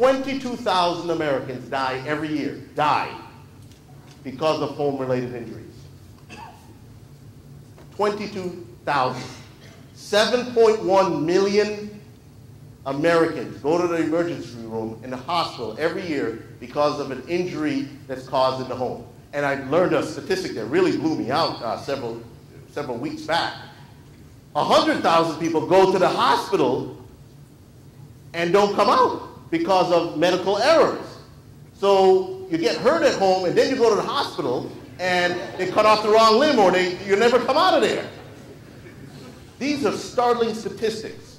22,000 Americans die every year, because of home-related injuries. 22,000. 7.1 million Americans go to the emergency room in the hospital every year because of an injury that's caused in the home. And I learned a statistic that really blew me out several weeks back. 100,000 people go to the hospital and don't come out because of medical errors. So you get hurt at home and then you go to the hospital and they cut off the wrong limb or you never come out of there. These are startling statistics.